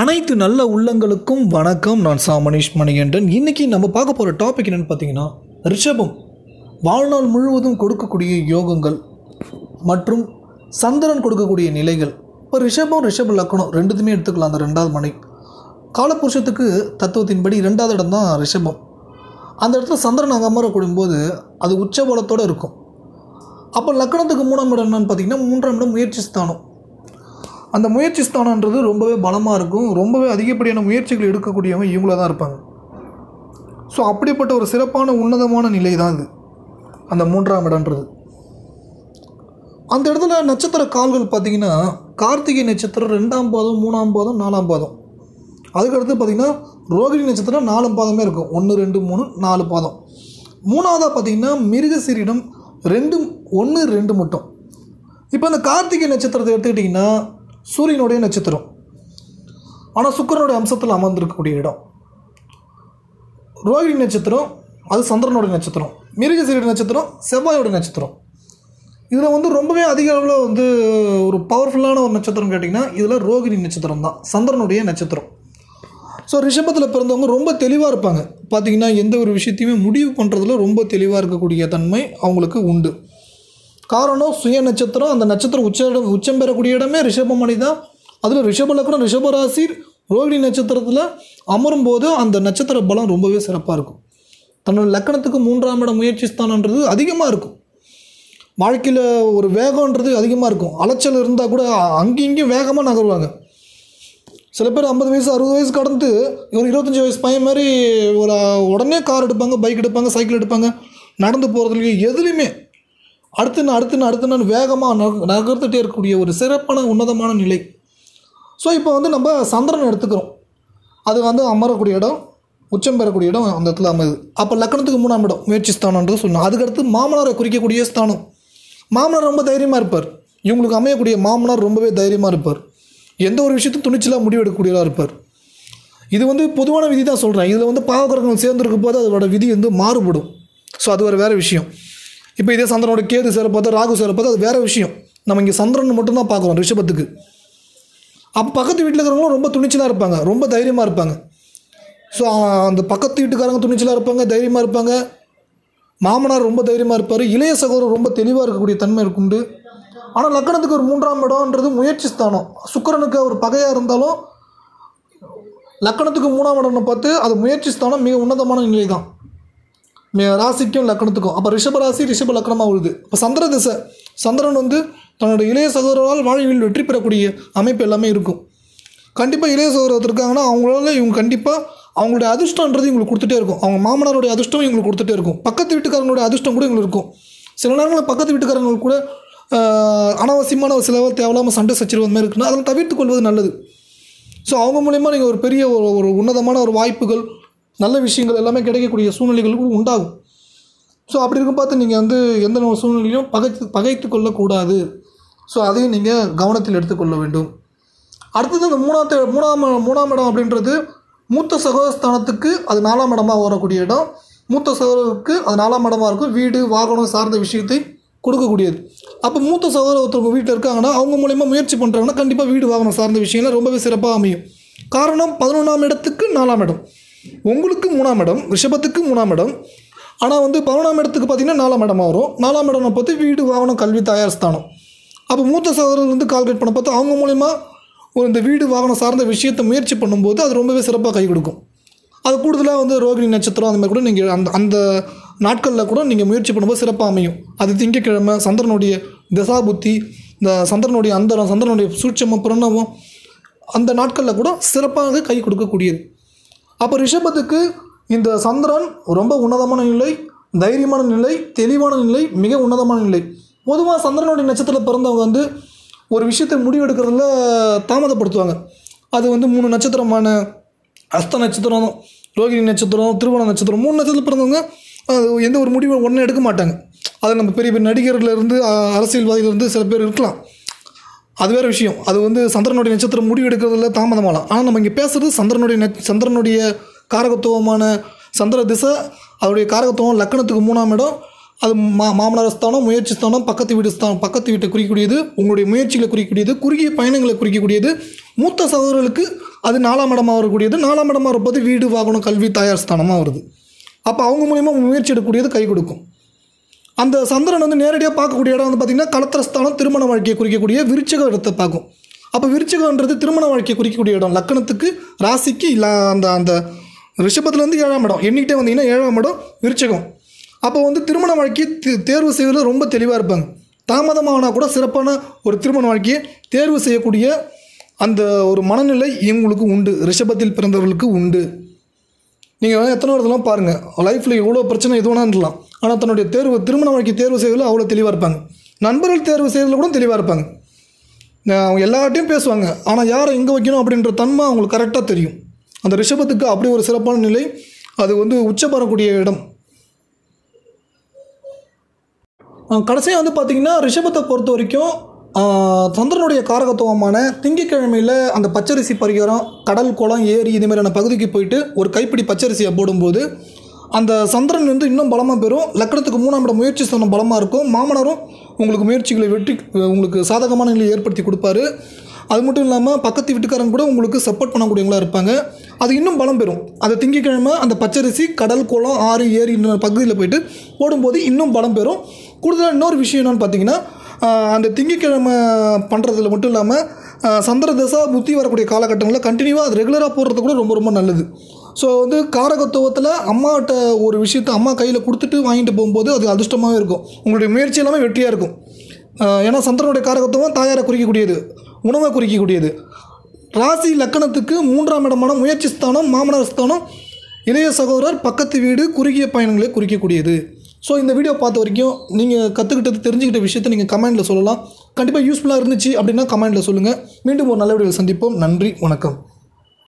அனைத்து நல்ல உள்ளங்களுக்கும் வணக்கம். நான் சாமணேஷ் மணிகண்டன். இன்றைக்கி நம்ம பார்க்க போகிற டாபிக் என்னென்னு பார்த்தீங்கன்னா, ரிஷபம் வாழ்நாள் முழுவதும் கொடுக்கக்கூடிய யோகங்கள் மற்றும் சந்திரன் கொடுக்கக்கூடிய நிலைகள். இப்போ ரிஷபம் ரிஷப லக்கணம் ரெண்டுத்துமே எடுத்துக்கலாம். அந்த ரெண்டாவது மனை காலபுருஷத்துக்கு தத்துவத்தின்படி ரெண்டாவது இடம் தான் ரிஷபம். அந்த இடத்துல சந்திரன் அகமர கூடும்போது அது உச்சபலத்தோடு இருக்கும். அப்போ லக்கணத்துக்கு மூணாம் இடம் என்னன்னு பார்த்தீங்கன்னா, மூன்றாம் இடம் முயற்சி ஸ்தானம். அந்த முயற்சி ஸ்தானன்றது ரொம்பவே பலமாக இருக்கும். ரொம்பவே அதிகப்படியான முயற்சிகள் எடுக்கக்கூடியவங்க இவங்கள தான் இருப்பாங்க. ஸோ அப்படிப்பட்ட ஒரு சிறப்பான உன்னதமான நிலை தான் இது, அந்த மூன்றாம் இடம்ன்றது. அந்த இடத்துல நட்சத்திர கால்கள் பார்த்திங்கன்னா, கார்த்திகை நட்சத்திரம் ரெண்டாம் பாதம், மூணாம் பாதம், நாலாம் பாதம். அதுக்கடுத்து பார்த்திங்கன்னா ரோகிணி நட்சத்திரம் நாலு பாதமே இருக்கும். 1 2 3 4 பாதம். மூணாவதாக பார்த்திங்கன்னா மிருகசீரிடம் 2 1 2 மட்டும். இப்போ அந்த கார்த்திகை நட்சத்திரத்தை எடுத்துக்கிட்டிங்கன்னா சூரியனுடைய நட்சத்திரம், ஆனால் சுக்கிரனுடைய அம்சத்தில் அமர்ந்திருக்கக்கூடிய இடம். ரோகிணி நட்சத்திரம் அது சந்திரனுடைய நட்சத்திரம். மிருகசீரிட நட்சத்திரம் செவ்வாயோட நட்சத்திரம். இதில் வந்து ரொம்பவே அதிக அளவில் வந்து ஒரு பவர்ஃபுல்லான ஒரு நட்சத்திரம் கேட்டிங்கன்னா இதில் ரோகிணி நட்சத்திரம் தான், சந்திரனுடைய நட்சத்திரம். ஸோ ரிஷபத்தில் பிறந்தவங்க ரொம்ப தெளிவாக இருப்பாங்க. பார்த்திங்கன்னா எந்த ஒரு விஷயத்தையுமே முடிவு பண்ணுறதுல ரொம்ப தெளிவாக இருக்கக்கூடிய தன்மை அவங்களுக்கு உண்டு. காரணம் சுய நட்சத்திரம். அந்த நட்சத்திரம் உச்சம் பெறக்கூடிய இடமே ரிஷபமணி தான். அதில் ரிஷப லக்னம் ரிஷபராசி ரோகிணி நட்சத்திரத்தில் அமரும் போது அந்த நட்சத்திர பலம் ரொம்பவே சிறப்பாக இருக்கும். தன்னோட லக்கணத்துக்கு மூன்றாம் இடம் முயற்சி ஸ்தானன்றது அதிகமாக இருக்கும். வாழ்க்கையில் ஒரு வேகன்றது அதிகமாக இருக்கும். அலைச்சல் இருந்தால் கூட அங்கேயும் வேகமாக நகருவாங்க. சில பேர் 50 வயசு 60 வயசு கடந்து ஒரு 25 வயசு பையன் மாதிரி ஒரு உடனே கார் எடுப்பாங்க, பைக் எடுப்பாங்க, சைக்கிள் எடுப்பாங்க. நடந்து போகிறதுலையே எதுலேயுமே அடுத்து நான் வேகமாக நகர்த்துகிட்டே இருக்கக்கூடிய ஒரு சிறப்பான உன்னதமான நிலை. ஸோ இப்போ வந்து நம்ம சந்திரன் எடுத்துக்கிறோம். அது வந்து அமரக்கூடிய இடம், உச்சம் பெறக்கூடிய இடம் அந்த இடத்துல அமைது. அப்போ லக்கணத்துக்கு மூணாம் இடம் முயற்சி ஸ்தானன்றது சொன்னோம். அதுக்கடுத்து மாமனாரை குறிக்கக்கூடிய ஸ்தானம். மாமனார் ரொம்ப தைரியமாக இருப்பார். இவங்களுக்கு அமையக்கூடிய மாமனார் ரொம்பவே தைரியமாக இருப்பார். எந்த ஒரு விஷயத்தையும் துணிச்சலாக முடிவெடுக்கக்கூடியதாக இருப்பார். இது வந்து பொதுவான விதி தான் சொல்கிறேன். இதில் வந்து பாவகிரகங்கள் சேர்ந்துருக்கும் போது அதோட விதி வந்து மாறுபடும். ஸோ அது வேறு விஷயம். இப்போ இதே சந்திரனோட கேது சேரப்பது, ராகு சேரப்பது, அது வேறு விஷயம். நம்ம இங்கே சந்திரன் மட்டும்தான் பார்க்குறோம் ரிஷபத்துக்கு. அப்போ பக்கத்து வீட்டில் இருக்கிறவங்களும் ரொம்ப துணிச்சலாக இருப்பாங்க, ரொம்ப தைரியமாக இருப்பாங்க. ஸோ அந்த பக்கத்து வீட்டுக்காரங்க துணிச்சலாக இருப்பாங்க, தைரியமாக இருப்பாங்க. மாமனார் ரொம்ப தைரியமாக இருப்பார். இளைய சகோதரர் ரொம்ப தெளிவாக இருக்கக்கூடிய தன்மை இருக்குண்டு. ஆனால் லக்கணத்துக்கு ஒரு மூன்றாம் இடம்ன்றது முயற்சி ஸ்தானம். சுக்கிரனுக்கு ஒரு பகையாக இருந்தாலும் லக்கணத்துக்கு மூணாம் இடம்னு பார்த்து அது முயற்சி ஸ்தானம் மிக உன்னதமான நிலை தான் ராசிக்கும் லக்கணத்துக்கும். அப்போ ரிஷபராசி ரிஷப லக்கணமாக உழுது. இப்போ சந்திர திசை சந்திரன் வந்து தன்னோட இளைய சகோதரால் வாழ்வில் வெற்றி பெறக்கூடிய அமைப்பு எல்லாமே இருக்கும். கண்டிப்பாக இளைய சகோதரர் இருக்காங்கன்னா அவங்களால இவங்க கண்டிப்பாக அவங்களுடைய அதிர்ஷ்டன்றது இவங்களுக்கு கொடுத்துட்டே இருக்கும். அவங்க மாமனாருடைய அதிர்ஷ்டம் இவங்களுக்கு கொடுத்துட்டே இருக்கும். பக்கத்து வீட்டுக்காரங்களுடைய அதிர்ஷ்டம் கூட இவங்களுக்கு இருக்கும். சில நேரங்களில் பக்கத்து வீட்டுக்காரங்களுக்கு கூட அனாவசியமான ஒரு சிலவல் தேவையில்லாமல் சண்டை சச்சரவு அந்த மாதிரி இருக்குன்னா அதெல்லாம் தவிர்த்து கொள்வது நல்லது. ஸோ அவங்க மூலயமா நீங்கள் ஒரு பெரிய ஒரு உன்னதமான ஒரு வாய்ப்புகள், நல்ல விஷயங்கள் எல்லாமே கிடைக்கக்கூடிய சூழ்நிலைகளுக்கு உண்டாகும். ஸோ அப்படி இருக்கும் பார்த்து நீங்கள் வந்து எந்த ஒரு சூழ்நிலையும் பகைத்து கொள்ளக்கூடாது. ஸோ அதையும் நீங்கள் கவனத்தில் எடுத்துக்கொள்ள வேண்டும். அடுத்தது அந்த மூணாம் இடம் அப்படின்றது மூத்த சகோதரஸ்தானத்துக்கு அது நாலாம் இடமாக வரக்கூடிய இடம். மூத்த சகோதரருக்கு அது நாலாம் இடமாக இருக்கும். வீடு வாகனம் சார்ந்த விஷயத்தை கொடுக்கக்கூடியது. அப்போ மூத்த சகோதரர் ஒருத்தவங்க வீட்டில் இருக்காங்கன்னா அவங்க மூலயமா முயற்சி பண்ணுறாங்கன்னா கண்டிப்பாக வீடு வாகனம் சார்ந்த விஷயம்லாம் ரொம்பவே சிறப்பாக அமையும். காரணம் 11ஆம் இடத்துக்கு நாலாம் இடம். உங்களுக்கு மூணாம் இடம் ரிஷபத்துக்கு மூணாம் இடம், ஆனால் வந்து 11ஆம் இடத்துக்கு பார்த்திங்கன்னா நாலாம் இடமாக வரும். நாலாம் இடம்னு பார்த்து வீடு வாகனம் கல்வி தயார் ஸ்தானம். அப்போ மூத்த சகோதரர்கள் வந்து கால்குலேட் பண்ண பார்த்து அவங்க மூலயமா ஒரு இந்த வீடு வாகனம் சார்ந்த விஷயத்தை முயற்சி பண்ணும்போது அது ரொம்பவே சிறப்பாக கை கொடுக்கும். அது கூடுதலாக வந்து ரோகிணி நட்சத்திரம் அந்த மாதிரி கூட நீங்கள் அந்த நாட்களில் கூட நீங்கள் முயற்சி பண்ணும்போது சிறப்பாக அமையும். அது திங்கக்கிழமை சந்திரனுடைய திசாபுத்தி, இந்த சந்திரனுடைய அந்தரம், சந்திரனுடைய சூட்சமம், பிரணவம் அந்த நாட்களில் கூட சிறப்பாக கை கொடுக்கக்கூடியது. அப்போ ரிஷபத்துக்கு இந்த சந்திரன் ரொம்ப உன்னதமான நிலை, தைரியமான நிலை, தெளிவான நிலை, மிக உன்னதமான நிலை. பொதுவாக சந்திரனுடைய நட்சத்திரத்தில் பிறந்தவங்க வந்து ஒரு விஷயத்தை முடிவெடுக்கிறதுல தாமதப்படுத்துவாங்க. அது வந்து 3 நட்சத்திரமான அஸ்த நட்சத்திரம், ரோகிணி நட்சத்திரம், திருவோண நட்சத்திரம், 3 நட்சத்திரத்தில் பிறந்தவங்க எந்த ஒரு முடிவை உடனே எடுக்க மாட்டாங்க. அது நம்ம பெரிய பெரிய நடிகர்லேருந்து அரசியல்வாதிகளிருந்து சில பேர் இருக்கலாம், அது வேறு விஷயம். அது வந்து சந்திரனுடைய நட்சத்திரம் முடிவு எடுக்கிறதுல தாமதமாகலாம். ஆனால் நம்ம இங்கே பேசுகிறது சந்திரனுடைய காரகத்துவமான சந்திர திசை, அதோடைய காரகத்துவம் லக்கணத்துக்கு மூணாம் இடம், அது மாமனார் ஸ்தானம், முயற்சி ஸ்தானம், பக்கத்து வீடு ஸ்தானம், பக்கத்து வீட்டை குறிக்கக்கூடியது, உங்களுடைய முயற்சிகளை குறிக்கக்கூடியது, குறுகிய பயணங்களை குறிக்கக்கூடியது. மூத்த சகோதரர்களுக்கு அது நாலாம் இடமாக வரக்கூடியது. நாலாம் இடமாக இருப்பது வீடு, வாகனம், கல்வி, தாயார் ஸ்தானமாக வருது. அப்போ அவங்க மூலிமா முயற்சி எடுக்கக்கூடியது கை கொடுக்கும். அந்த சந்திரன் வந்து நேரடியாக பார்க்கக்கூடிய இடம் வந்து பார்த்திங்கன்னா களத்திரஸ்தானம், திருமண வாழ்க்கையை குறிக்கக்கூடிய விருச்சிக இடத்தை பார்க்கும். அப்போ விருச்சிகன்றது திருமண வாழ்க்கையை குறிக்கக்கூடிய இடம், லக்கணத்துக்கு, ராசிக்கு, இல்லை அந்த அந்த ரிஷபத்துலேருந்து ஏழாம் இடம் எண்ணிக்கிட்டே வந்தீங்கன்னா ஏழாம் இடம் விருச்சிகம். அப்போ வந்து திருமண வாழ்க்கையை தேர்வு செய்வதில் ரொம்ப தெளிவாக இருப்பாங்க. தாமதமானால் கூட சிறப்பான ஒரு திருமண வாழ்க்கையை தேர்வு செய்யக்கூடிய அந்த ஒரு மனநிலை இவங்களுக்கு உண்டு, ரிஷபத்தில் பிறந்தவர்களுக்கு உண்டு. நீங்கள் எத்தனை வருதுலாம் பாருங்கள், லைஃப்பில் எவ்வளோ பிரச்சனை எதுவும் இருக்கலாம், ஆனால் தன்னுடைய தேர்வு திருமண வாழ்க்கை தேர்வு செய்வதில் அவ்வளோ தெளிவாக இருப்பாங்க. நண்பர்கள் தேர்வு செய்வதில் கூட தெளிவாக இருப்பாங்க. அவங்க எல்லார்ட்டையும் பேசுவாங்க, ஆனால் யாரை எங்கே வைக்கணும் அப்படின்ற தன்மை அவங்களுக்கு கரெக்டாக தெரியும். அந்த ரிஷபத்துக்கு அப்படி ஒரு சிறப்பான நிலை, அது வந்து உச்சபெறக்கூடிய இடம். கடைசியாக வந்து பார்த்திங்கன்னா ரிஷபத்தை பொறுத்த வரைக்கும் சந்திரனுடைய காரகத்துவமான திங்கக்கிழமையில் அந்த பச்சரிசி பரிகாரம், கடல், குளம், ஏரி இது மாதிரியான பகுதிக்கு போயிட்டு ஒரு கைப்பிடி பச்சரிசியை போடும்போது அந்த சந்திரன் வந்து இன்னும் பலமாக பெறும். லக்கணத்துக்கு மூணாம் இடம் முயற்சி ஸ்தானம் பலமாக இருக்கும். மாமனாரும் உங்களுக்கு முயற்சிகளை வெற்றி உங்களுக்கு சாதகமான நிலையை ஏற்படுத்தி கொடுப்பாரு. அது மட்டும் இல்லாமல் பக்கத்து வீட்டுக்காரங்க கூட உங்களுக்கு சப்போர்ட் பண்ணக்கூடியவங்களா இருப்பாங்க. அது இன்னும் பலம் பெறும். அதை திங்கக்கிழமை அந்த பச்சரிசி, கடல், குளம், ஆறு, ஏரி இந்த பகுதியில் போயிட்டு போடும்போது இன்னும் பலம் பெறும். கூடுதலாக இன்னொரு விஷயம் என்னென்னு பார்த்தீங்கன்னா அந்த திங்கக்கிழமை பண்ணுறதுல மட்டும் இல்லாமல் சந்திர தசா புத்தி வரக்கூடிய காலகட்டங்களில் கண்டினியூவாக அது ரெகுலராக போடுறது கூட ரொம்ப ரொம்ப நல்லது. ஸோ வந்து காரகத்துவத்தில் அம்மாட்ட ஒரு விஷயத்தை அம்மா கையில் கொடுத்துட்டு வாங்கிட்டு போகும்போது அது அதிர்ஷ்டமாகவே இருக்கும். உங்களுடைய முயற்சி எல்லாமே வெற்றியாக இருக்கும். ஏன்னா சந்திரனுடைய காரகத்துவம் தாயாரை குறிக்கக்கூடியது, உணவை குறிக்கக்கூடியது. ராசி லக்கணத்துக்கு மூன்றாம் இடமான முயற்சி ஸ்தானம், மாமனார் ஸ்தானம், இளைய சகோதரர், பக்கத்து வீடு, குறுகிய பயணங்களை குறிக்கக்கூடியது. ஸோ இந்த வீடியோ பார்த்த வரைக்கும் நீங்கள் கற்றுக்கிட்டது, தெரிஞ்சுக்கிட்ட விஷயத்தை நீங்கள் கமெண்டில் சொல்லலாம். கண்டிப்பாக யூஸ்ஃபுல்லாக இருந்துச்சு அப்படின்னா கமெண்டில் சொல்லுங்கள். மீண்டும் ஒரு நல்ல வீடியோவில் சந்திப்போம். நன்றி, வணக்கம்.